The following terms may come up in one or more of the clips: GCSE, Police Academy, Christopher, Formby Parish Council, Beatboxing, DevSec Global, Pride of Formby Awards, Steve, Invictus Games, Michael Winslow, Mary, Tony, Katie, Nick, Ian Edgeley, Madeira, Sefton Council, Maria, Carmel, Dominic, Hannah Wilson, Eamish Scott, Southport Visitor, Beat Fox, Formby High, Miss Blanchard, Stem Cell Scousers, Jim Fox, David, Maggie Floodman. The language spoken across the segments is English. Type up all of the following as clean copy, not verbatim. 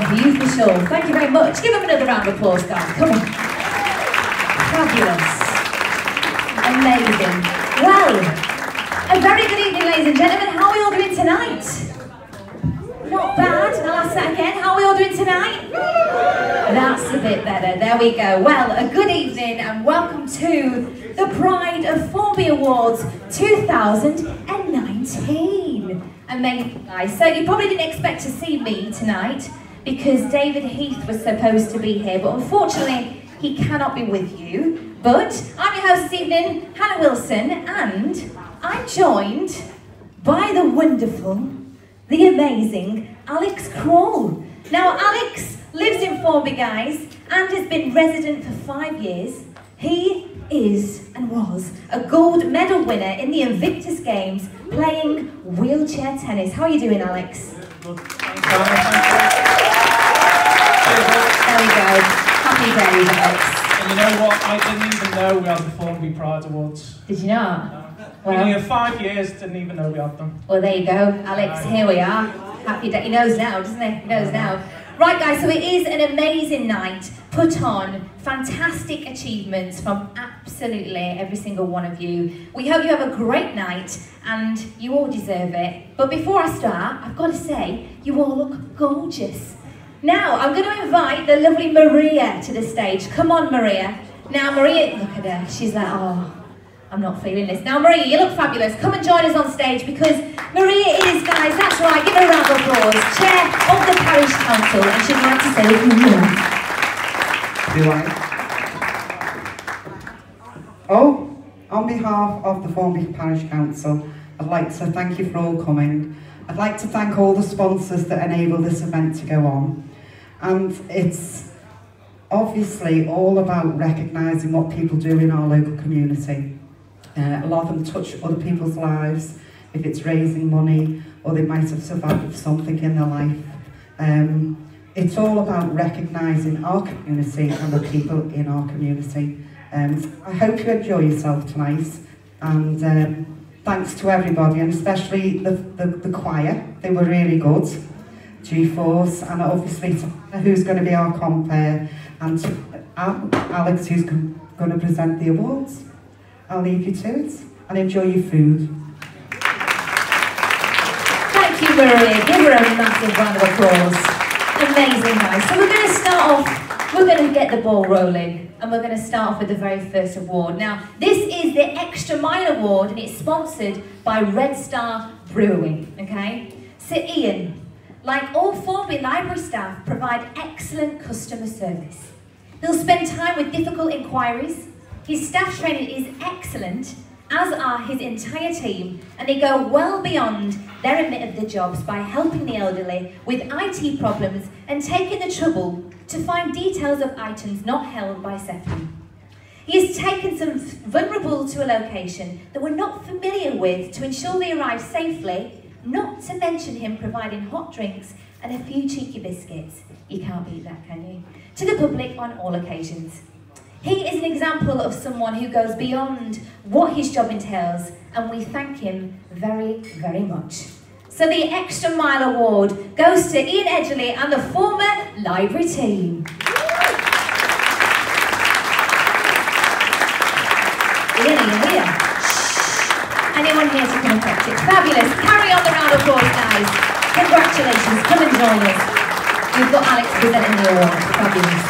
5B for sure. Thank you very much. Give them another round of applause, guys. Come on. Fabulous. Amazing. Well, a very good evening, ladies and gentlemen. How are we all doing tonight? Not bad. I'll ask that again. How are we all doing tonight? That's a bit better. There we go. Well, a good evening and welcome to the Pride of Formby Awards 2019. Amazing, guys. So you probably didn't expect to see me tonight because David Heath was supposed to be here, but unfortunately he cannot be with you. But I'm your host this evening, Hannah Wilson, and I'm joined by the wonderful, the amazing Alex Krol. Now, Alex lives in Formby, guys, and has been resident for 5 years. He is and was a gold medal winner in the Invictus Games playing wheelchair tennis. How are you doing, Alex? Good. There we go. Happy days, Alex. And you know what? I didn't even know we had the Formby Pride Awards. Did you not? No. Well, in 5 years, didn't even know we had them. Well, there you go, Alex. Here we are. Happy day. He knows now, doesn't he? He knows now. Right, guys, so it is an amazing night, put on fantastic achievements from absolutely every single one of you. We hope you have a great night, and you all deserve it. But before I start, I've got to say, you all look gorgeous. Now, I'm going to invite the lovely Maria to the stage. Come on, Maria. Now, Maria, look at her. She's like, oh, I'm not feeling this. Now, Maria, you look fabulous. Come and join us on stage, because Maria is, guys, that's right, give her a round of applause, chair of the Parish Council, and she'd like to say a few words. On behalf of the Formby Parish Council, I'd like to thank you for all coming. I'd like to thank all the sponsors that enable this event to go on. And it's obviously all about recognising what people do in our local community. A lot of them touch other people's lives, if it's raising money, or they might have survived something in their life. It's all about recognising our community and the people in our community. I hope you enjoy yourself tonight, and thanks to everybody, and especially the choir. They were really good, G-Force, and obviously to who's going to be our compere, and to Alex, who's going to present the awards. I'll leave you to it, and enjoy your food. Thank you, Maria. Give her a massive round of applause. Amazing, guys. So we're going to start off, we're going to get the ball rolling, and we're going to start off with the very first award. Now, this is the Extra Mile Award, and it's sponsored by Red Star Brewing, okay? Sir Ian, like all Formby library staff, provide excellent customer service. He'll spend time with difficult inquiries. His staff training is excellent, as are his entire team, and they go well beyond their remit of the jobs by helping the elderly with IT problems and taking the trouble to find details of items not held by Sefton. He has taken some vulnerable to a location that we're not familiar with to ensure they arrive safely, not to mention him providing hot drinks and a few cheeky biscuits. You can't beat that, can you? To the public on all occasions. He is an example of someone who goes beyond what his job entails, and we thank him very, very much. So the Extra Mile Award goes to Ian Edgeley and the former library team. Ian, are you here? Shh. Anyone here to contact it? Fabulous. Carry on the round of applause, guys. Congratulations. Come and join us. We've got Alex presenting the award. Fabulous.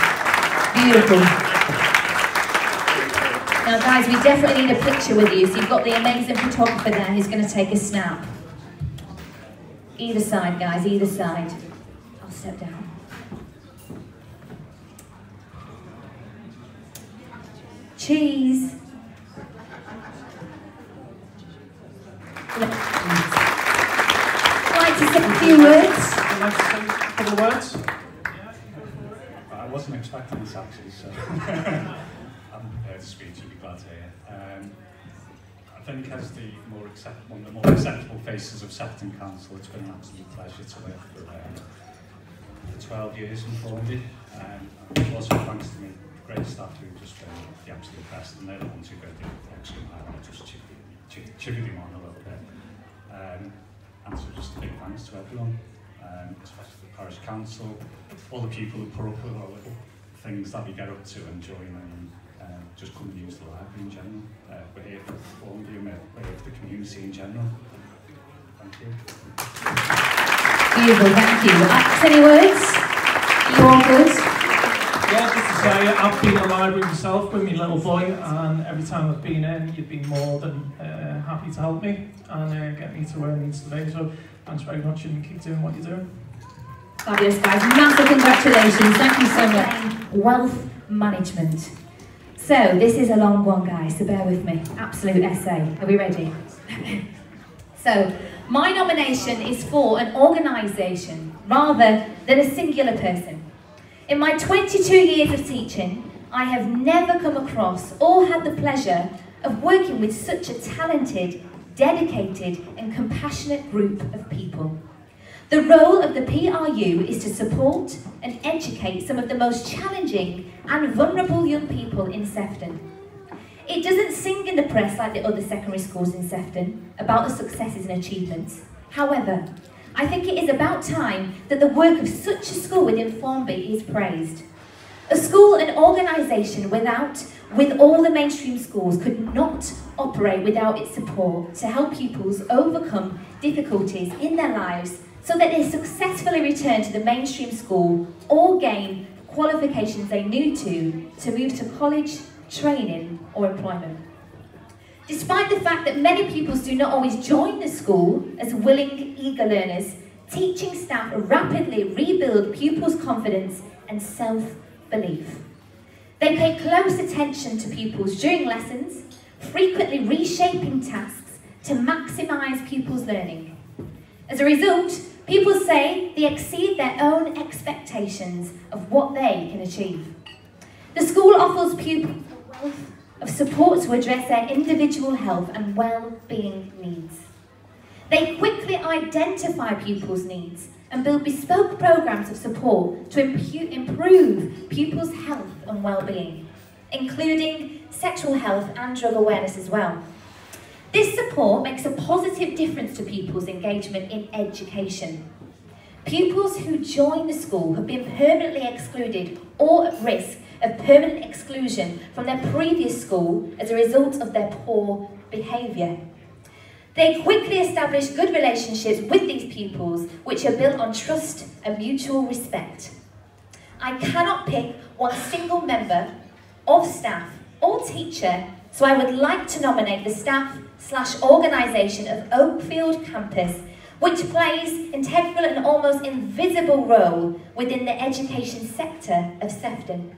Beautiful. Now, guys, we definitely need a picture with you, so you've got the amazing photographer there who's going to take a snap. Either side, guys, either side. I'll step down. Cheese. I'd like to say a few words. I'd like to say a couple of words. I wasn't expecting this, actually, so... speech, you'd be glad to hear. I think as one of the more acceptable faces of Sefton Council, it's been an absolute pleasure to work for 12 years in Formby. And also thanks to my great staff who just been the absolute best, and they're the ones who go do the extra mile and just chipping them on a little bit. And so just a big thanks to everyone. especially the Parish Council, all the people who put up with our little things that we get up to and join and just come and use the library in general. We're here for Formby, we're here for the community in general. Thank you. Beautiful, thank you. Alex, any words? You all good? Yeah, just to say, I've been in the library myself with my little boy, and every time I've been in, you've been more than happy to help me and get me to where I need to be. So thanks very much, and keep doing what you're doing. Fabulous, guys. Massive congratulations. Thank you so much. Wealth management. So this is a long one, guys, so bear with me. Absolute essay. Are we ready? So my nomination is for an organisation rather than a singular person. In my 22 years of teaching, I have never come across or had the pleasure of working with such a talented, dedicated and compassionate group of people. The role of the PRU is to support and educate some of the most challenging and vulnerable young people in Sefton. It doesn't sing in the press like the other secondary schools in Sefton about the successes and achievements. However, I think it is about time that the work of such a school within Formby is praised. A school and organisation with all the mainstream schools could not operate without its support to help pupils overcome difficulties in their lives so that they successfully return to the mainstream school or gain qualifications they need to move to college, training or employment. Despite the fact that many pupils do not always join the school as willing, eager learners, teaching staff rapidly rebuild pupils' confidence and self-belief. They pay close attention to pupils during lessons, frequently reshaping tasks to maximise pupils' learning. As a result, pupils say they exceed their own expectations of what they can achieve. The school offers pupils a wealth of support to address their individual health and well-being needs. They quickly identify pupils' needs and build bespoke programs of support to improve pupils' health and well-being, including sexual health and drug awareness as well. This support makes a positive difference to pupils' engagement in education. Pupils who join the school have been permanently excluded or at risk of permanent exclusion from their previous school as a result of their poor behaviour. They quickly establish good relationships with these pupils, which are built on trust and mutual respect. I cannot pick one single member of staff or teacher, so I would like to nominate the staff/organisation of Oakfield Campus, which plays integral and almost invisible role within the education sector of Sefton.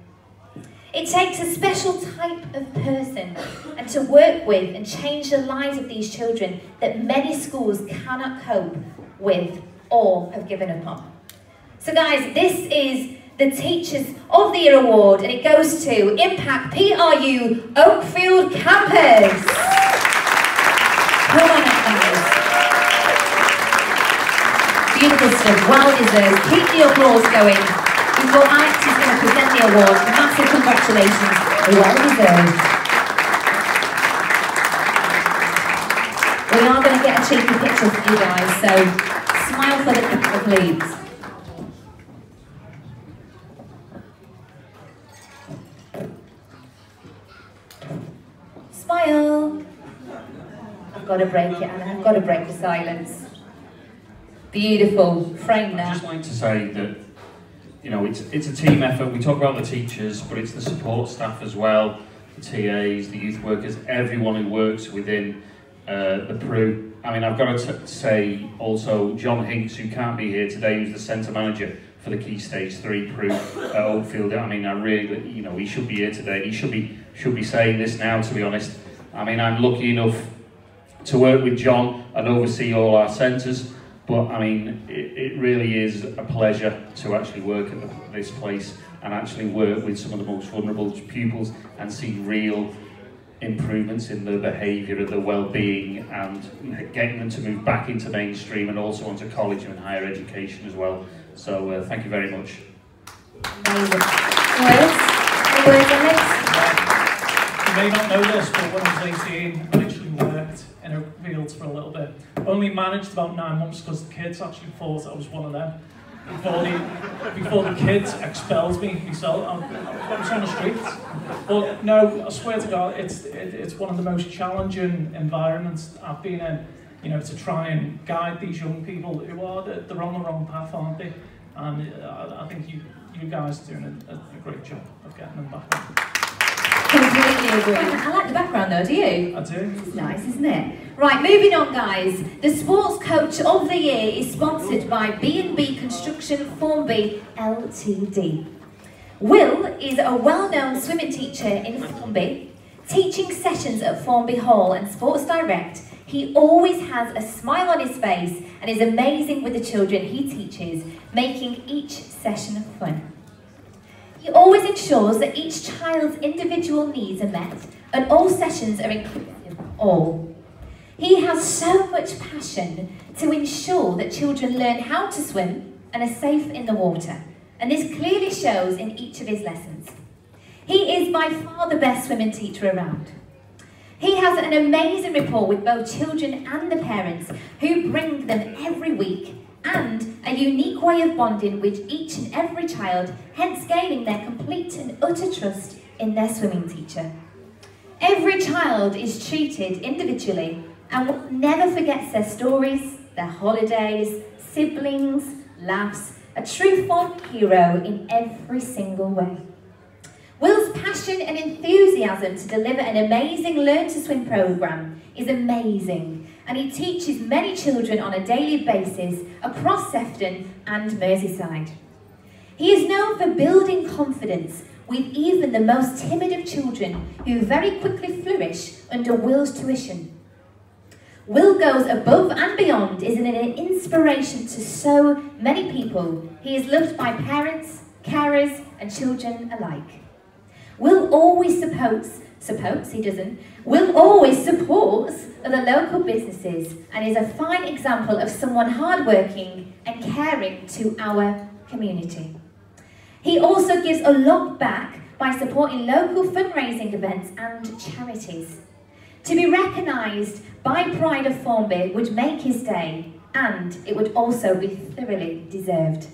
It takes a special type of person and to work with and change the lives of these children that many schools cannot cope with or have given up on. So guys, this is the Teachers of the Year Award, and it goes to Impact PRU Oakfield Campus. Come on up, guys. Beautiful stuff, well deserved. Keep the applause going. Before Alex is going to present the award, massive congratulations. Well deserved. We are going to get a cheeky picture for you guys, so smile for the camera, please. Smile. I've got to break it, Anna. I've got to break the silence. Beautiful. Frame that. I'd just like to say that, you know, it's a team effort. We talk about the teachers, but it's the support staff as well, the TAs, the youth workers, everyone who works within the PRU. I mean, I've got to say also John Hinks, who can't be here today, who's the centre manager for the Key Stage 3 PRU at Oakfield. I mean, I really, you know, he should be here today. He should be saying this now, to be honest. I mean, I'm lucky enough to work with John and oversee all our centres. But I mean, it really is a pleasure to actually work at this place and actually work with some of the most vulnerable pupils and see real improvements in their behaviour and their well-being, and getting them to move back into mainstream and also onto college and higher education as well. So thank you very much. Amazing. You may not know this, but when I was 18, I literally worked in Oakfield for a little bit. Only managed about 9 months because the kids actually thought I was one of them. Before the kids expelled me himself, I was on the streets. But no, I swear to God, it's one of the most challenging environments I've been in, you know, to try and guide these young people who are, they're on the wrong path, aren't they? And I think you guys are doing a great job of getting them back on. Completely agree. I like the background though, do you? I do. It's nice, isn't it? Right, moving on guys. The Sports Coach of the Year is sponsored by B&B Construction Formby LTD. Will is a well-known swimming teacher in Formby, teaching sessions at Formby Hall and Sports Direct. He always has a smile on his face and is amazing with the children he teaches, making each session fun. He always ensures that each child's individual needs are met and all sessions are inclusive of all. He has so much passion to ensure that children learn how to swim and are safe in the water, and this clearly shows in each of his lessons. He is by far the best swimming teacher around. He has an amazing rapport with both children and the parents, who bring them every week, and a unique way of bonding with each and every child, hence gaining their complete and utter trust in their swimming teacher. Every child is treated individually and never forgets their stories, their holidays, siblings, laughs, a true Formby hero in every single way. Will's passion and enthusiasm to deliver an amazing Learn to Swim programme is amazing, and he teaches many children on a daily basis across Sefton and Merseyside. He is known for building confidence with even the most timid of children, who very quickly flourish under Will's tuition. Will goes above and beyond, is an inspiration to so many people. He is loved by parents, carers and children alike. Will always supports other local businesses and is a fine example of someone hardworking and caring to our community. He also gives a lot back by supporting local fundraising events and charities. To be recognised by Pride of Formby would make his day, and it would also be thoroughly deserved.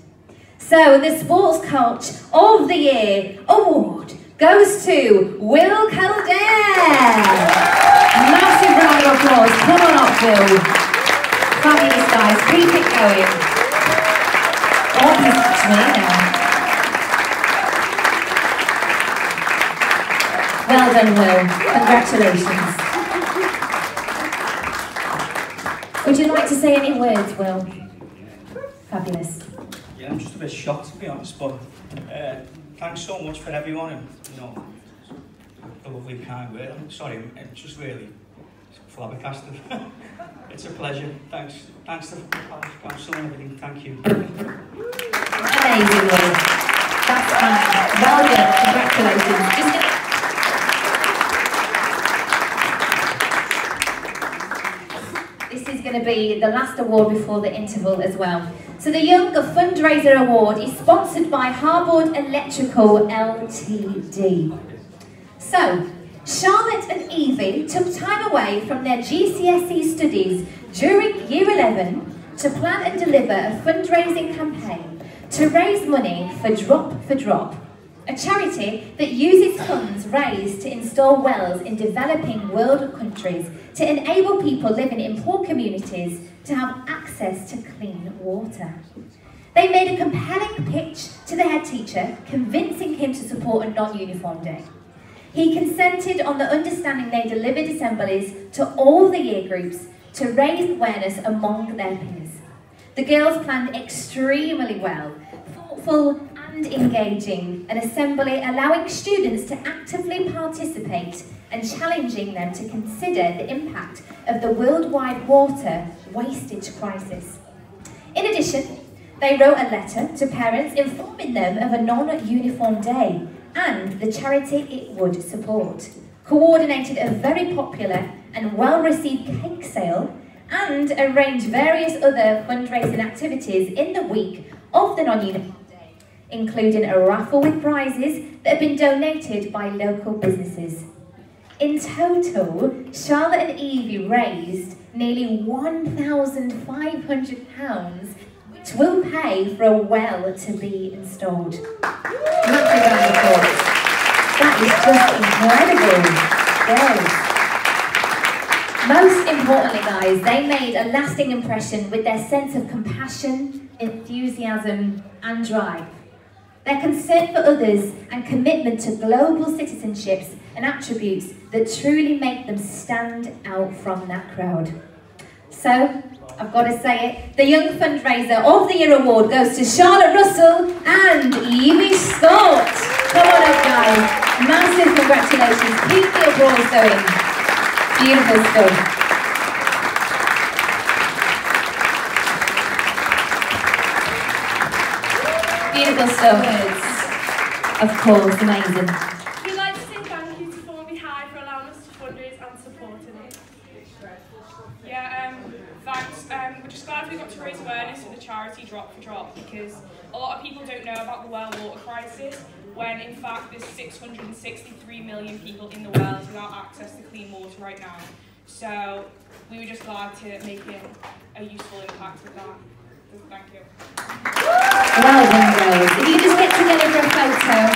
So the Sports Coach of the Year award goes to Will Calder. Massive round of applause. Come on up, Will. Fabulous, guys. Keep it going. Oh, he's touched me now. Well done, Will. Congratulations. Would you like to say any words, Will? Fabulous. Yeah, I'm just a bit shocked, to be honest, but thanks so much for everyone, and you know, the lovely kind word. I'm sorry, it's just really flabbergasted. It's a pleasure. Thanks to the Parish Council and everything. Thank you. Amazing, Will. That's fantastic. Well done. Congratulations. This is going to be the last award before the interval as well. So the Young Fundraiser Award is sponsored by Harvard Electrical LTD. So, Charlotte and Evie took time away from their GCSE studies during Year 11 to plan and deliver a fundraising campaign to raise money for Drop, a charity that uses funds raised to install wells in developing world countries to enable people living in poor communities to have access to clean water. They made a compelling pitch to the head teacher, convincing him to support a non-uniform day. He consented on the understanding they delivered assemblies to all the year groups to raise awareness among their peers. The girls planned extremely well, thoughtful and engaging, an assembly allowing students to actively participate and challenging them to consider the impact of the worldwide water wastage crisis. In addition, they wrote a letter to parents informing them of a non-uniform day and the charity it would support, coordinated a very popular and well-received cake sale, and arranged various other fundraising activities in the week of the non-uniform day, including a raffle with prizes that have been donated by local businesses. In total, Charlotte and Evie raised nearly £1,500, which will pay for a well to be installed. Massive round of applause. That is just incredible. Wow. Most importantly, guys, they made a lasting impression with their sense of compassion, enthusiasm, and drive. Their concern for others and commitment to global citizenships and attributes that truly make them stand out from that crowd. So, I've got to say it, the Young Fundraiser of the Year Award goes to Charlotte Russell and Eamish Scott. Come on up, guys. Massive congratulations. Keep the applause going. Beautiful stuff. Beautiful stuff. Yes. Of course, amazing. Drop for Drop, because a lot of people don't know about the well water crisis, when in fact there's 663 million people in the wells without access to clean water right now. So we were just glad to make it a useful impact with that. Thank you. Well done, guys. If you just get together for a photo,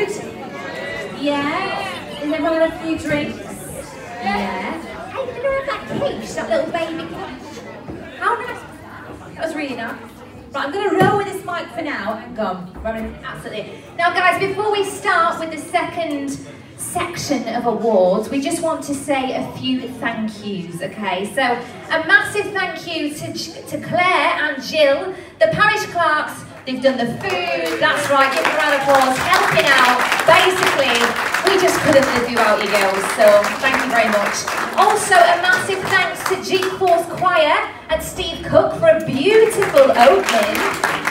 amazing stuff. Absolutely fantastic. Food? Yeah. Is everyone had a few drinks? Yeah. Quiche, that little baby quiche. How nice. That was really nice. Right, I'm going to roll with this mic for now and gone. Absolutely. Now, guys, before we start with the second section of awards, we just want to say a few thank yous, okay? So, a massive thank you to Claire and Jill, the parish clerks. They've done the food, that's right, give them a round of applause, helping out. Basically, we just couldn't live without you girls, so thank you very much. Also, a massive thanks to G-Force Choir and Steve Cook for a beautiful opening.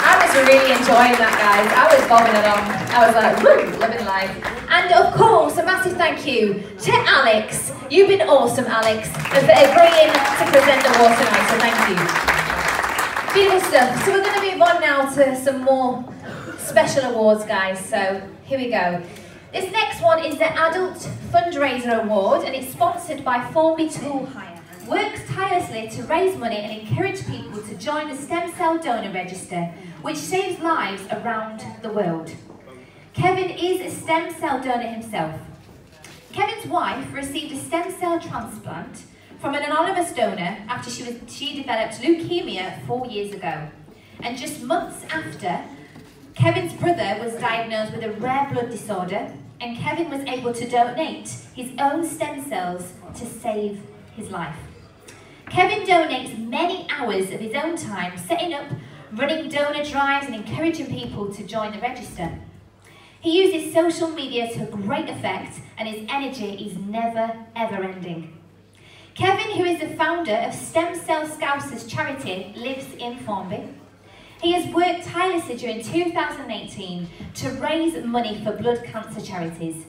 I was really enjoying that, guys. I was bobbing along. I was like, woo, living life. And of course, a massive thank you to Alex. You've been awesome, Alex, for agreeing to present the award tonight, so thank you. Beautiful stuff. So we're going to move on now to some more special awards, guys. So here we go. This next one is the Adult Fundraiser Award, and it's sponsored by Formby Tool Hire. Works tirelessly to raise money and encourage people to join the Stem Cell Donor Register, which saves lives around the world. Kevin is a stem cell donor himself. Kevin's wife received a stem cell transplant from an anonymous donor after she developed leukemia 4 years ago. And just months after, Kevin's brother was diagnosed with a rare blood disorder, and Kevin was able to donate his own stem cells to save his life. Kevin donates many hours of his own time, setting up, running donor drives, and encouraging people to join the register. He uses social media to great effect, and his energy is never, ever ending. Kevin, who is the founder of Stem Cell Scousers charity, lives in Formby. He has worked tirelessly during 2018 to raise money for blood cancer charities.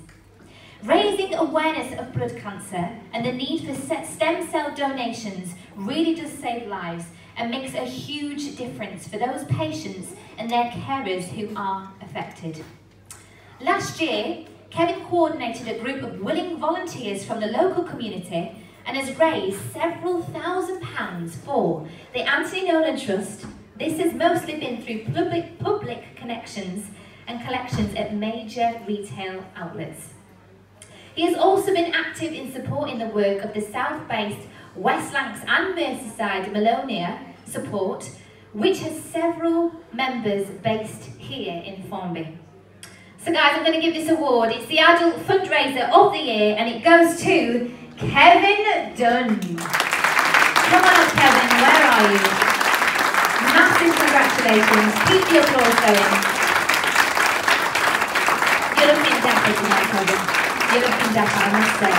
Raising awareness of blood cancer and the need for stem cell donations really does save lives and makes a huge difference for those patients and their carers who are affected. Last year, Kevin coordinated a group of willing volunteers from the local community and has raised several thousand pounds for the Anthony Nolan Trust. This has mostly been through public connections and collections at major retail outlets. He has also been active in supporting the work of the South-based West Lancs and Merseyside Melonia Support, which has several members based here in Formby. So guys, I'm going to give this award. It's the Adult Fundraiser of the Year, and it goes to Kevin Dunn. Come on up, Kevin, where are you? Massive congratulations. Keep the applause going. You're looking dapper tonight, Kevin. You're looking dapper, I must say.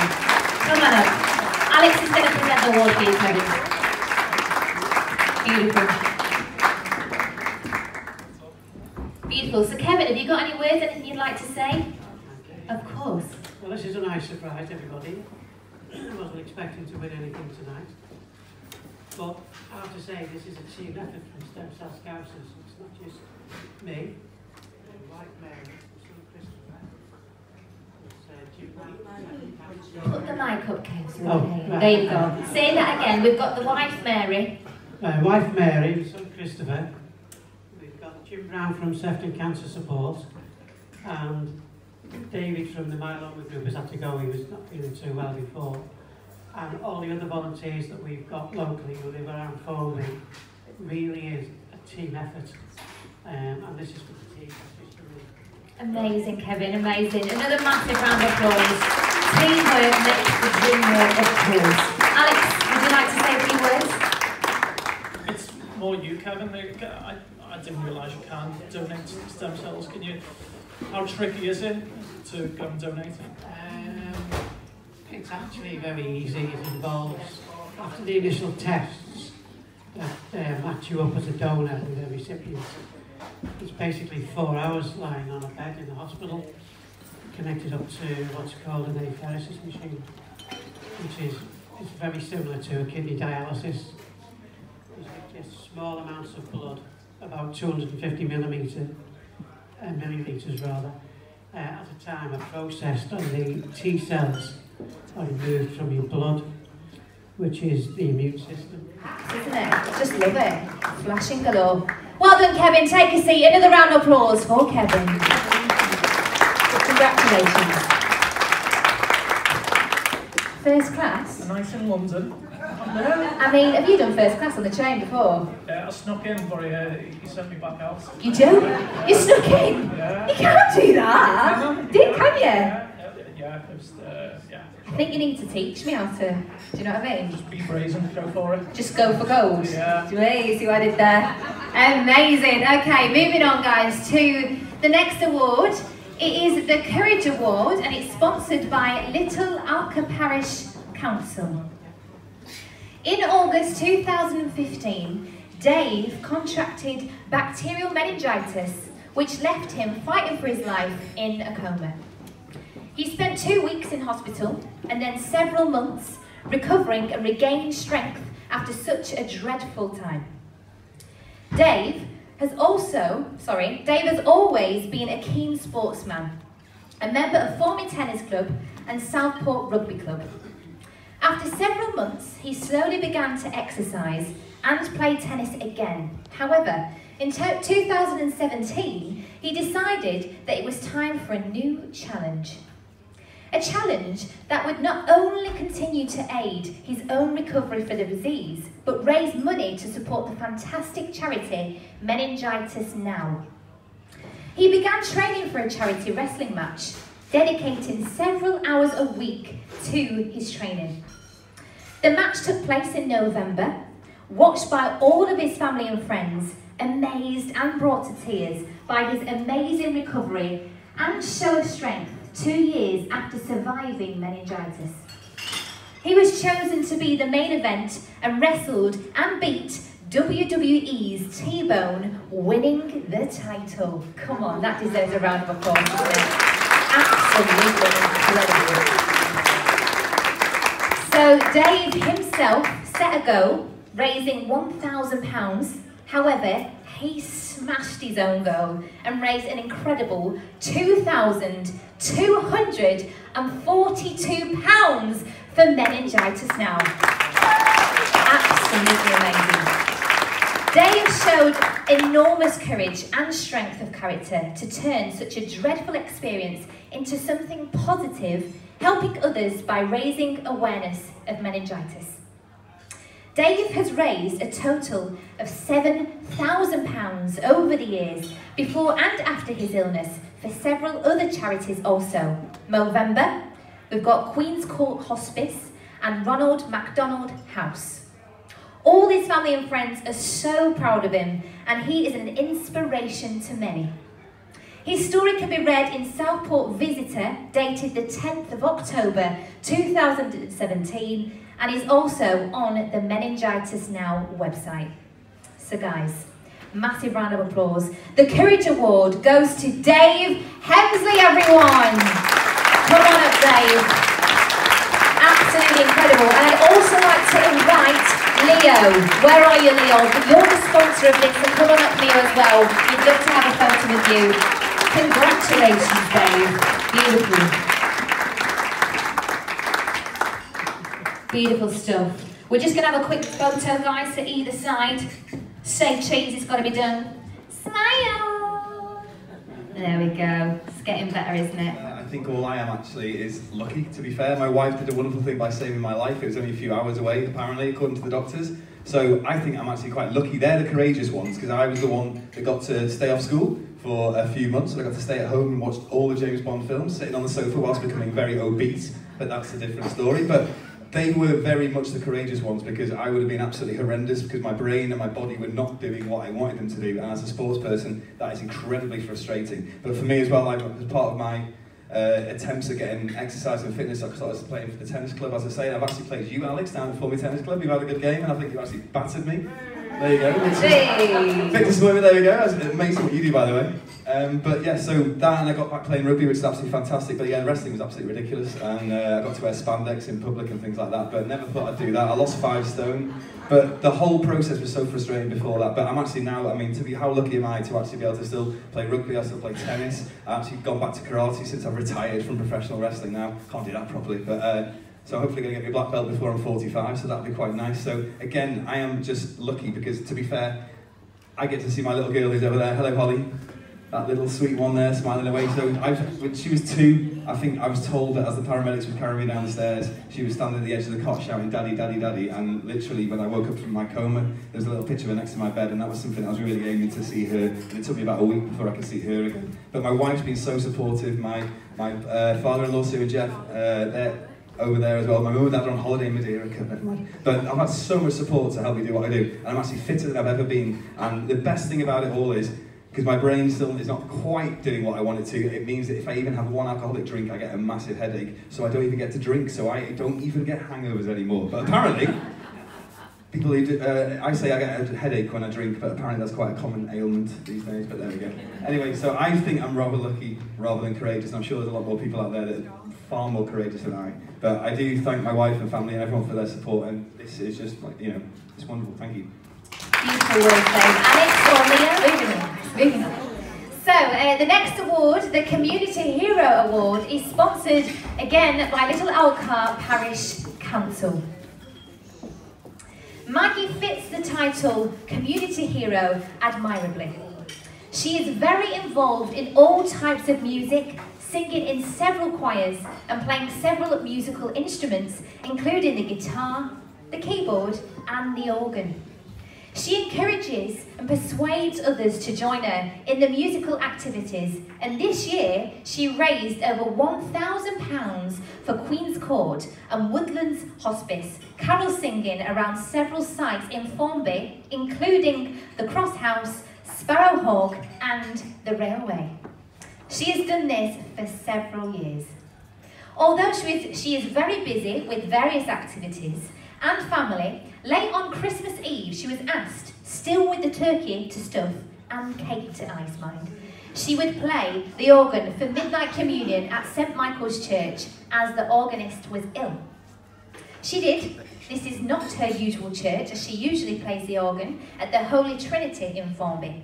Come on up. Alex is going to present the award for you, Kevin. Beautiful. Beautiful. So, Kevin, have you got any words, anything you'd like to say? Of course. Well, this is a nice surprise, everybody. I wasn't expecting to win anything tonight, but I have to say this is a team effort from Stem Cell Scousers. It's not just me, my like Mary, Christopher. Put the mic up, Casey. Oh, right. There you go. Say that again. We've got the wife, Mary. My wife, Mary, my son, Christopher. We've got Jim Brown from Sefton Council Support. And David from the myeloma group has had to go. He was not feeling too well before. And all the other volunteers that we've got locally who live around Formby, it really is a team effort. And this is for the team. Amazing, Kevin, amazing. Another massive round of applause. Teamwork makes the dream work, of course. Alex, would you like to say a few words? It's more you, Kevin. I didn't realise you can donate stem cells, can you? How tricky is it to go and donate it? It's actually very easy. It involves, after the initial tests that match you up as a donor and a recipient, it's basically 4 hours lying on a bed in the hospital, connected up to what's called an apheresis machine, which is very similar to a kidney dialysis. It gets small amounts of blood, about 250 millilitres rather, at a time are processed, and the T cells are removed from your blood, which is the immune system. Isn't it? Just love it. Flashing galore. Well done, Kevin. Take a seat. Another round of applause for Kevin. Congratulations. First class? Nice in London. I mean, have you done first class on the train before? Yeah, I snuck in, but he sent me back out. You do? You snuck in? Yeah. You can't do that. Can you? Yeah, it was, yeah. I think you need to teach me how to, do you know what I mean? Just be brazen, go for it. Just go for gold. Yeah. Do you see what I did there? Amazing. Okay, moving on, guys, to the next award. It is the Courage Award, and it's sponsored by Little Alka Parish Council. In August 2015, Dave contracted bacterial meningitis, which left him fighting for his life in a coma. He spent 2 weeks in hospital and then several months recovering and regaining strength after such a dreadful time. Dave has always been a keen sportsman, a member of Formby Tennis Club and Southport Rugby Club. After several months, he slowly began to exercise and play tennis again. However, in 2017, he decided that it was time for a new challenge. A challenge that would not only continue to aid his own recovery for the disease, but raise money to support the fantastic charity Meningitis Now. He began training for a charity wrestling match, dedicating several hours a week to his training. The match took place in November, watched by all of his family and friends, amazed and brought to tears by his amazing recovery and show of strength 2 years after surviving meningitis. He was chosen to be the main event and wrestled and beat WWE's T-Bone, winning the title. Come on, that deserves a round of applause. Absolutely incredible. So Dave himself set a goal, raising £1,000. However, he smashed his own goal and raised an incredible £2,242 for Meningitis Now. Absolutely amazing. Dave showed enormous courage and strength of character to turn such a dreadful experience into something positive, helping others by raising awareness of meningitis. Dave has raised a total of £7,000 over the years, before and after his illness, for several other charities also. Movember, we've got Queen's Court Hospice and Ronald MacDonald House. All his family and friends are so proud of him, and he is an inspiration to many. His story can be read in Southport Visitor, dated the 10th of October 2017, and is also on the Meningitis Now website. So guys, massive round of applause. The Courage Award goes to Dave Hemsley, everyone. Come on up, Dave. Absolutely incredible. And I'd also like to invite Leo. Where are you, Leo? You're the sponsor of this, so come on up, Leo, as well. We'd love to have a photo with you. Congratulations, Dave. Beautiful. Beautiful stuff. We're just going to have a quick photo, guys, to either side. Say cheese, it's got to be done. Smile! There we go. It's getting better, isn't it? I think all I am actually is lucky, to be fair. My wife did a wonderful thing by saving my life. It was only a few hours away, apparently, according to the doctors. So I think I'm actually quite lucky. They're the courageous ones, because I was the one that got to stay off school for a few months, and I got to stay at home and watch all the James Bond films, sitting on the sofa whilst becoming very obese, but that's a different story. But they were very much the courageous ones, because I would have been absolutely horrendous, because my brain and my body were not doing what I wanted them to do, and as a sports person, that is incredibly frustrating. But for me as well, like, as part of my attempts at getting exercise and fitness, I started playing for the tennis club, as I say, and I've actually played you, Alex, down at Formby Tennis Club. You've had a good game, and I think you've actually battered me. There you go. Hey. Fitness women, there we go. That's amazing what you do, by the way. But yeah, so that, and I got back playing rugby, which is absolutely fantastic. But yeah, wrestling was absolutely ridiculous, and I got to wear spandex in public and things like that, but never thought I'd do that. I lost 5 stone, but the whole process was so frustrating before that. But I'm actually now, I mean, to be, how lucky am I to actually be able to still play rugby? I still play tennis. I've actually gone back to karate since I've retired from professional wrestling now. Can't do that properly, but so I'm hopefully going to get my black belt before I'm 45, so that'll be quite nice. So again, I am just lucky, because to be fair, I get to see my little girl who's over there. Hello, Polly. That little sweet one there, smiling away. So when she was 2, I think I was told that as the paramedics were carrying me downstairs, she was standing at the edge of the cot shouting, "Daddy, Daddy, Daddy." And literally, when I woke up from my coma, there was a little picture of her next to my bed, and that was something I was really aiming to see her. And it took me about a week before I could see her again. But my wife's been so supportive. My father-in-law, Sue and Jeff, they're over there as well. My mum and dad are on holiday in Madeira, but I've had so much support to help me do what I do, and I'm actually fitter than I've ever been. And the best thing about it all is, because my brain still is not quite doing what I want it to, it means that if I even have one alcoholic drink, I get a massive headache, so I don't even get to drink, so I don't even get hangovers anymore. But apparently, people who do, I say I get a headache when I drink, but apparently that's quite a common ailment these days, but there we go. Anyway, so I think I'm rather lucky rather than courageous, and I'm sure there's a lot more people out there that are far more courageous than I. But I do thank my wife and family and everyone for their support, and this is just, like, you know, it's wonderful. Thank you. Beautiful work, Alex, or Leo? So, the next award, the Community Hero Award, is sponsored again by Little Alcar Parish Council. Maggie fits the title Community Hero admirably. She is very involved in all types of music, singing in several choirs and playing several musical instruments, including the guitar, the keyboard and the organ. She encourages and persuades others to join her in the musical activities, and this year she raised over £1,000 for Queen's Court and Woodlands Hospice, carol singing around several sites in Formby, including the Cross House, Sparrowhawk and the Railway. She has done this for several years. Although she is very busy with various activities and family, late on Christmas Eve, she was asked, still with the turkey to stuff and cake to ice, mind, she would play the organ for Midnight Communion at St Michael's Church as the organist was ill. She did. This is not her usual church, as she usually plays the organ at the Holy Trinity in Formby.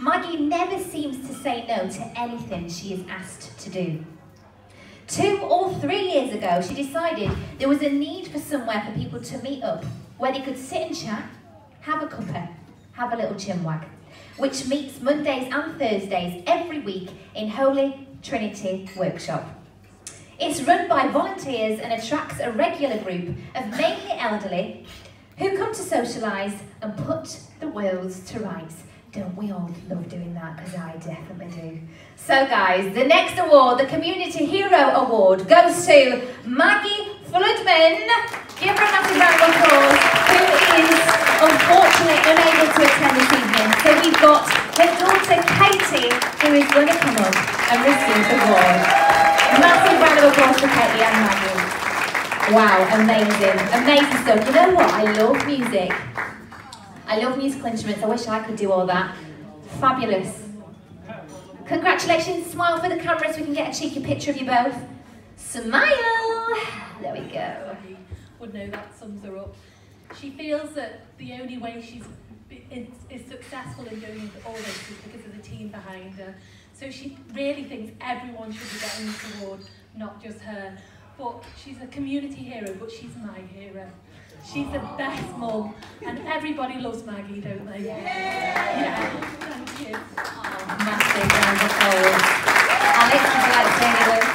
Maggie never seems to say no to anything she is asked to do. 2 or 3 years ago, she decided there was a need for somewhere for people to meet up, where they could sit and chat, have a cuppa, have a little chinwag, which meets Mondays and Thursdays every week in Holy Trinity Workshop. It's run by volunteers and attracts a regular group of mainly elderly who come to socialise and put the world to rights. Don't we all love doing that? Because I definitely do. So guys, the next award, the Community Hero Award, goes to Maggie Floodman. Give her a massive round of applause, who is unfortunately unable to attend this evening. So we've got her daughter Katie, who is going to come up and receive the award. Massive round of applause for Katie and Maggie. Wow, amazing, amazing stuff. You know what? I love music. I love musical instruments. I wish I could do all that. Fabulous. Congratulations. Smile for the camera so we can get a cheeky picture of you both. Smile. There we go. Would know that sums her up. She feels that the only way she's is successful in doing all this is because of the team behind her. So she really thinks everyone should be getting this award, not just her. But she's a community hero, but she's my hero. She's the best mum, and everybody loves Maggie, don't they? Yeah, thank you. Oh, massive round of applause. Alex,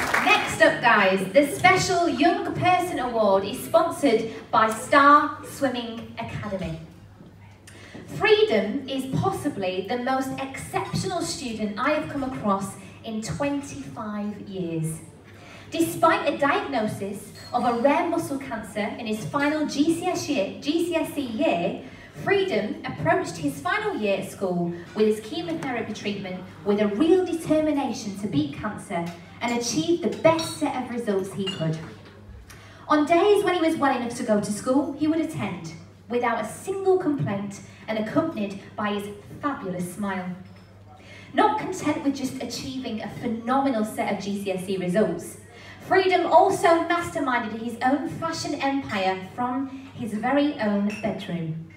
would you like to say anything? Next up, guys, the Special Young Person Award is sponsored by Star Swimming Academy. Freedom is possibly the most exceptional student I have come across in 25 years. Despite a diagnosis of a rare muscle cancer in his final GCSE year, Freedom approached his final year at school with his chemotherapy treatment with a real determination to beat cancer and achieve the best set of results he could. On days when he was well enough to go to school, he would attend without a single complaint and accompanied by his fabulous smile. Not content with just achieving a phenomenal set of GCSE results, Freedom also masterminded his own fashion empire from his very own bedroom.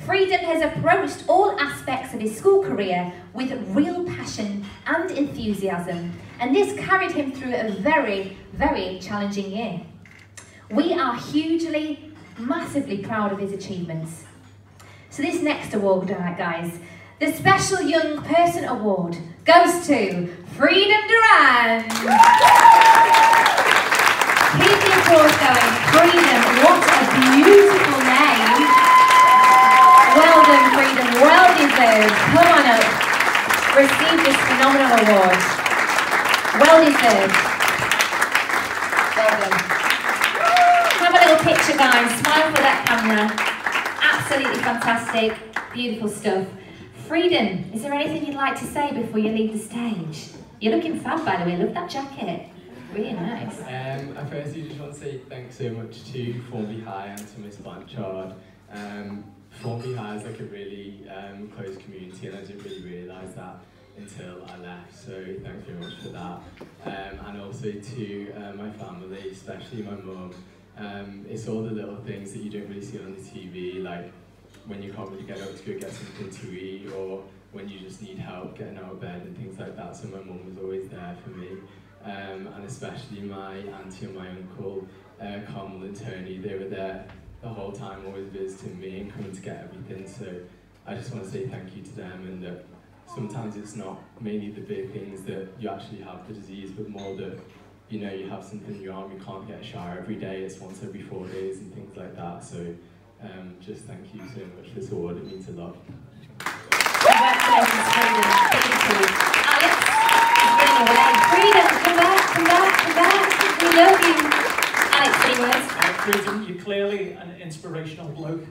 Freedom has approached all aspects of his school career with real passion and enthusiasm, and this carried him through a very, very challenging year. We are hugely, massively proud of his achievements. So this next award, guys, the Special Young Person Award goes to Freedom Durand. Keep the applause going. Freedom, what a beautiful name. Well done, Freedom. Well deserved. Come on up. Receive this phenomenal award. Well deserved. Well done. Have a little picture, guys. Smile for that camera. Absolutely fantastic. Beautiful stuff. Freedom, is there anything you'd like to say before you leave the stage? You're looking fab, by the way. Love that jacket. Really nice. I firstly just want to say thanks so much to Formby High and to Miss Blanchard. Formby High is like a really close community, and I didn't really realise that until I left, so thank you very much for that. And also to my family, especially my mum. It's all the little things that you don't really see on the TV, like when you can't really get up to go get something to eat, or when you just need help getting out of bed and things like that, so my mum was always there for me. And especially my auntie and my uncle, Carmel and Tony, they were there the whole time, always visiting me and coming to get everything. So I just want to say thank you to them, and that sometimes it's not mainly the big things that you actually have the disease, but more that, you know, you have something wrong, you can't get a shower every day, it's once every 4 days and things like that. So just thank you so much for this award, it means a lot. You're clearly an inspirational bloke.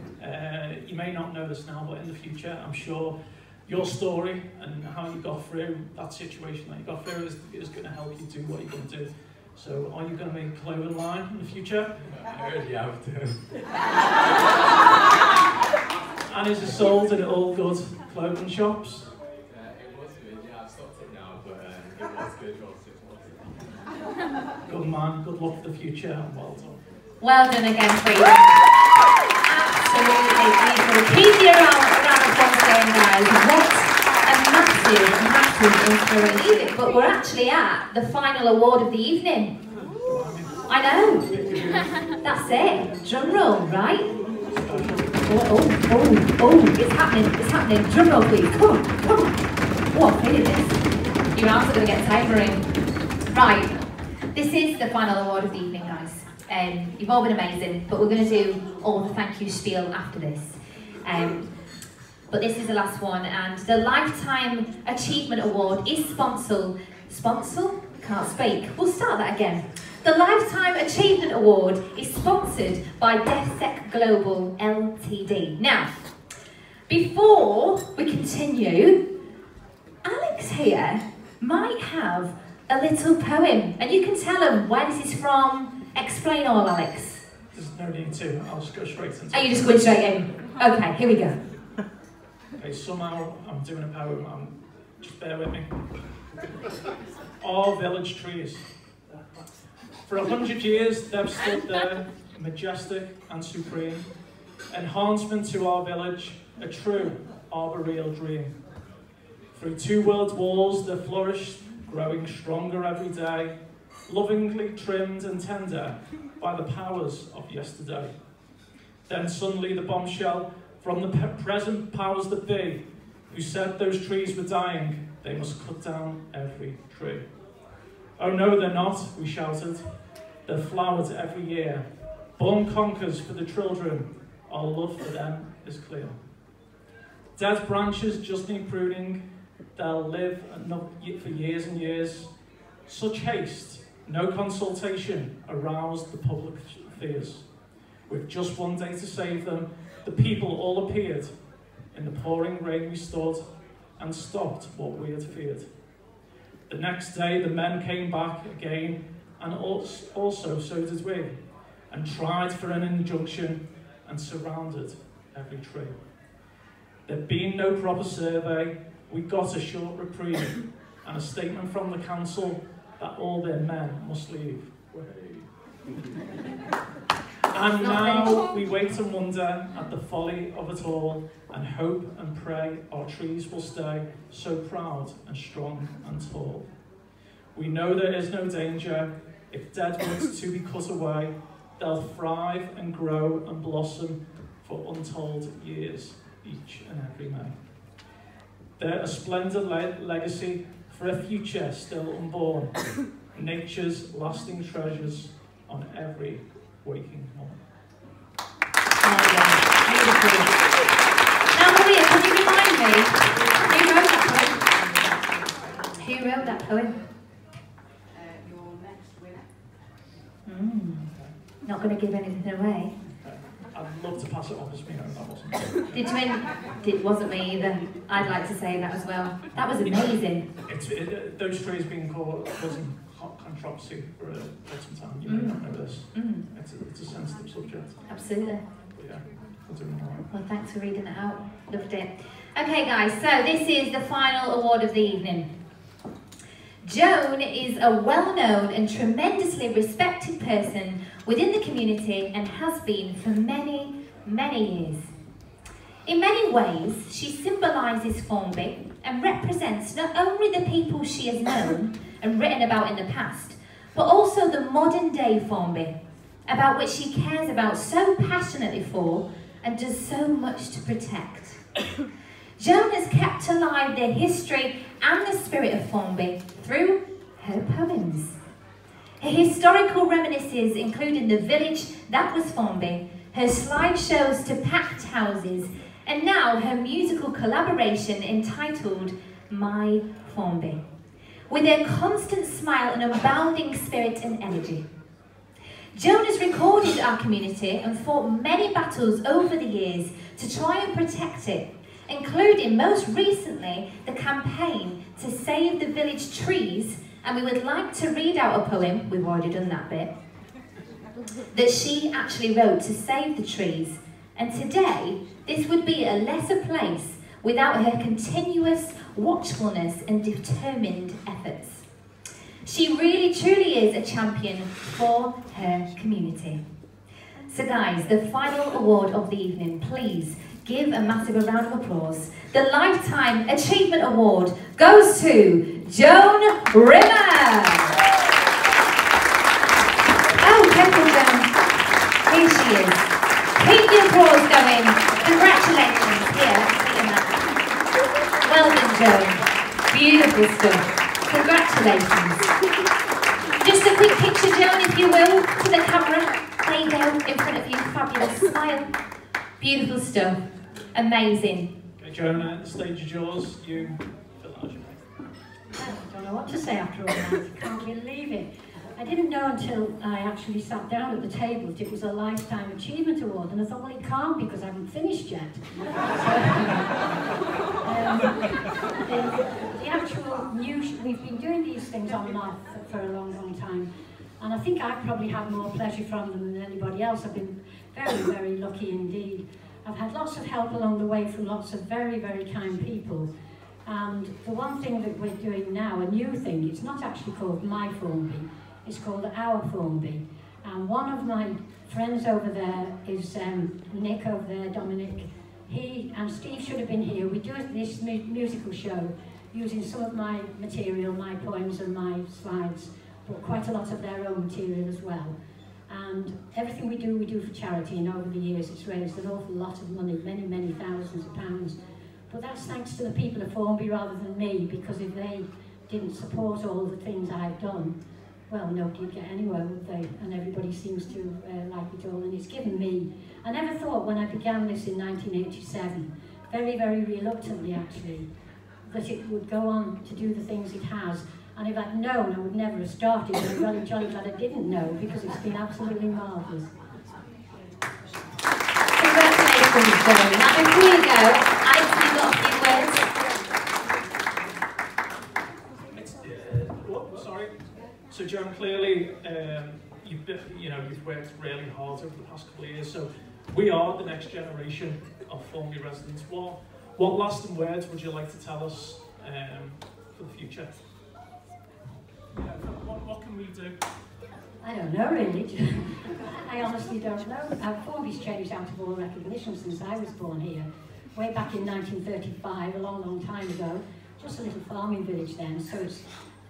You may not know this now, but in the future, I'm sure your story and how you got through that situation that you got through is going to help you do what you're going to do. So, are you going to make a clothing line in the future? I already have to. And is it sold in all good clothing shops? It was good, yeah, I've stopped it now, but it was good, Good man, good luck for the future, and well done. Well done again, Freedom. Absolutely beautiful. Keep your round of applause going, guys. What a massive, massive inspiration. But we're actually at the final award of the evening. I know. That's it. Drum roll, right? Oh, it's happening, it's happening. Drum roll, please. Come on, come on. What a minute it is. Your arms are going to get tiring. Right. This is the final award of the evening, guys. You've all been amazing, but we're going to do all the thank you spiel after this. But this is the last one, and the Lifetime Achievement Award is The Lifetime Achievement Award is sponsored by DevSec Global LTD. Now, before we continue, Alex here might have a little poem, and you can tell him where this is from. Explain all, Alex. There's no need to. I'll just go straight into it. Oh, you just went straight in. Okay, here we go. Okay, somehow I'm doing a poem. Just bear with me. All village trees. For 100 years, they've stood there, majestic and supreme. Enhancement to our village, a true arboreal dream. Through two world wars, they flourished, growing stronger every day, lovingly trimmed and tender by the powers of yesterday. Then suddenly the bombshell from the present powers that be, who said those trees were dying, they must cut down every tree. Oh no, they're not, we shouted. They're flowered every year. Born conquerors for the children, our love for them is clear. Dead branches just need pruning, they'll live for years and years. Such haste, no consultation, aroused the public fears. With just one day to save them, the people all appeared. In the pouring rain we stood and stopped what we had feared. The next day the men came back again, and also so did we, and tried for an injunction and surrounded every tree. There being no proper survey, we got a short reprieve and a statement from the council that all their men must leave. And now we wait and wonder at the folly of it all, and hope and pray our trees will stay so proud and strong and tall. We know there is no danger. If dead woods to be cut away, they'll thrive and grow and blossom for untold years, each and every May. They're a splendid legacy for a future still unborn, nature's lasting treasures on every waking moment. Now, Maria, can you remind me who wrote that poem? Who wrote that poem? Your next winner. Not going to give anything away. I'd love to pass it off as me, and that wasn't me. It wasn't me either. I'd like to say that as well. That was amazing. Those trees being called wasn't hot controversy for some time. You may not know this. It's a sensitive subject. Absolutely. But yeah, we're doing all right. Well, thanks for reading it out. Loved it. Okay, guys, so this is the final award of the evening. Joan is a well-known and tremendously respected person within the community and has been for many, many years. In many ways, she symbolises Formby and represents not only the people she has known and written about in the past, but also the modern-day Formby, about which she cares about so passionately for and does so much to protect. Joan has kept alive the history and the spirit of Formby through her poems. Her historical reminiscences, including the village that was Formby, her slideshows to packed houses, and now her musical collaboration entitled My Formby, with her constant smile and abounding spirit and energy. Joan has recorded our community and fought many battles over the years to try and protect it, including most recently the campaign to save the village trees, and we would like to read out a poem, we've already done that bit, that she actually wrote to save the trees. And today, this would be a lesser place without her continuous watchfulness and determined efforts. She really truly is a champion for her community. So guys, the final award of the evening, please give a massive round of applause. The Lifetime Achievement Award goes to Joan Rimmer. Oh, Kevin Dunn. Here she is. Keep the applause going. Congratulations. Here, seeing that. Well done, Joan. Beautiful stuff. Congratulations. Just a quick picture, Joan, if you will, to the camera. There you go, in front of you. Fabulous smile. Beautiful stuff. Amazing. Okay, Joan, the stage is yours. You feel that, you know. I don't know what to say after all that. I can't believe it. I didn't know until I actually sat down at the table that it was a Lifetime Achievement Award, and I thought, well, it can't because I haven't finished yet. So, the actual news, we've been doing these things on and off for a long, long time, and I think I probably have more pleasure from them than anybody else. I've been very, very lucky indeed. I've had lots of help along the way from lots of very, very kind people. And the one thing that we're doing now, a new thing, it's not actually called My Formby, it's called Our Formby. And one of my friends over there is Nick over there, Dominic. He and Steve should have been here. We do this musical show using some of my material, my poems and my slides, but quite a lot of their own material as well. And everything we do for charity, and over the years it's raised an awful lot of money, many, many thousands of pounds. But that's thanks to the people of Formby rather than me, because if they didn't support all the things I've done, well, nobody'd get anywhere, would they? And everybody seems to like it all, and it's given me. I never thought when I began this in 1987, very, very reluctantly actually, that it would go on to do the things it has. And if I'd known, I would never have started, and I'm really jolly glad I didn't know, because it's been absolutely marvellous. Congratulations, Jane. Now, before you go, I've got a few words. Sorry. So, Joan, clearly, you've worked really hard over the past couple of years, so we are the next generation of Formby residents. What lasting words would you like to tell us for the future? Yeah, what can we do? I don't know, really. I honestly don't know. Formby's changed out of all recognition since I was born here. Way back in 1935, a long, long time ago. Just a little farming village then, so it's,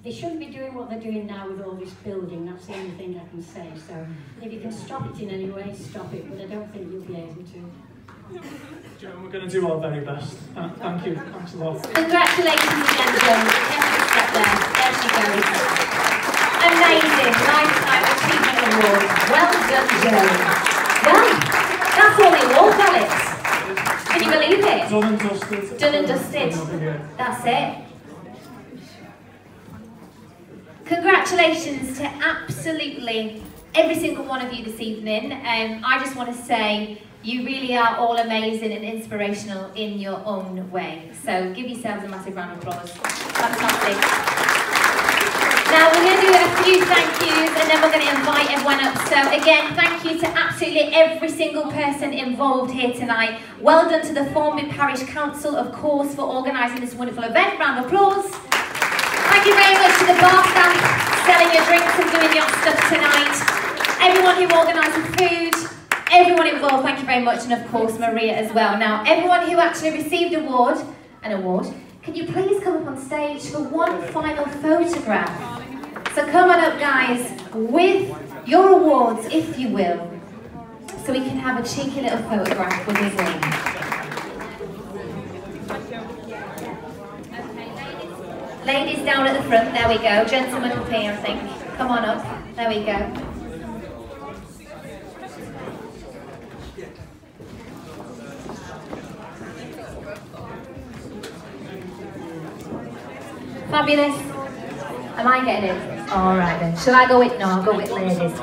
they shouldn't be doing what they're doing now with all this building. That's the only thing I can say. So if you can stop it in any way, stop it, but I don't think you'll be able to. Joan, we're going to do our very best. Thank you. Thanks a lot. Congratulations again, Joan. There she goes. Amazing. Lifetime Achievement Award. Well done, Joan. Well, that's all it was, Alex. Can you believe it? Done and dusted. Done and dusted. That's it. Congratulations to absolutely every single one of you this evening. I just want to say you really are all amazing and inspirational in your own way. So give yourselves a massive round of applause. Fantastic. Now we're going to do a few thank yous and then we're going to invite everyone up. So again, thank you to absolutely every single person involved here tonight. Well done to the Formby Parish Council, of course, for organising this wonderful event. Round of applause. Thank you very much to the bar staff, selling your drinks and doing your stuff tonight. Everyone who organised the food. Everyone involved, thank you very much, and of course Maria as well. Now, everyone who actually received an award, can you please come up on stage for one final photograph? So come on up, guys, with your awards, if you will, so we can have a cheeky little photograph with you. Ladies down at the front, there we go. Gentlemen up here, I think. Come on up, there we go. Fabulous. Am I getting it? All right then. Shall I go with? No, I'll go with ladies.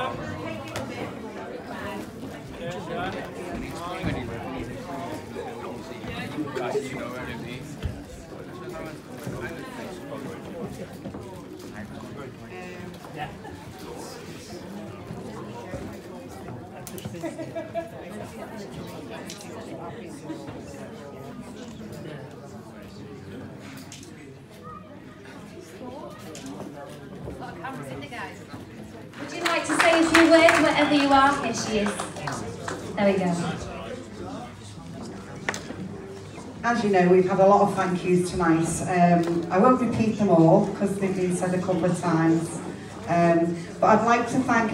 Would you like to say a few words wherever you are? Here she is. There we go. As you know, we've had a lot of thank yous tonight. I won't repeat them all because they've been said a couple of times. But I'd like to thank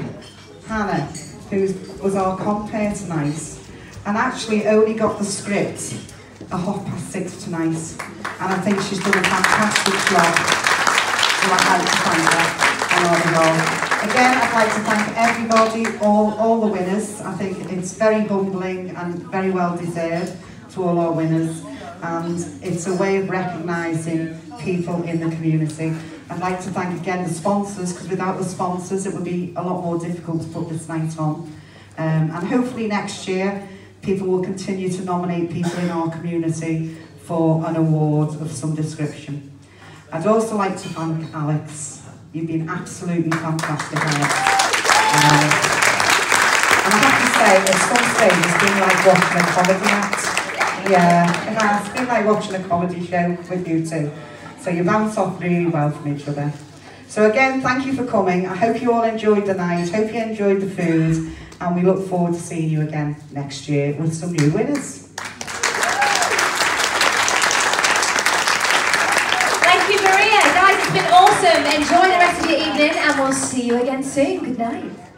Hannah, who was our compere tonight, and actually only got the script at 6:30 tonight. And I think she's done a fantastic job. So I'd like to thank her. Again, I'd like to thank everybody, all the winners. I think it's very humbling and very well deserved to all our winners. And it's a way of recognising people in the community. I'd like to thank again the sponsors, because without the sponsors it would be a lot more difficult to put this night on. And hopefully next year people will continue to nominate people in our community for an award of some description. I'd also like to thank Alex. You've been absolutely fantastic, Alex. I have to say, at some stage, it's been like watching a comedy act. Yeah, it has been like watching a comedy show with you two. So you bounce off really well from each other. So again, thank you for coming. I hope you all enjoyed the night. Hope you enjoyed the food. And we look forward to seeing you again next year with some new winners. Enjoy the rest of your evening and we'll see you again soon. Good night.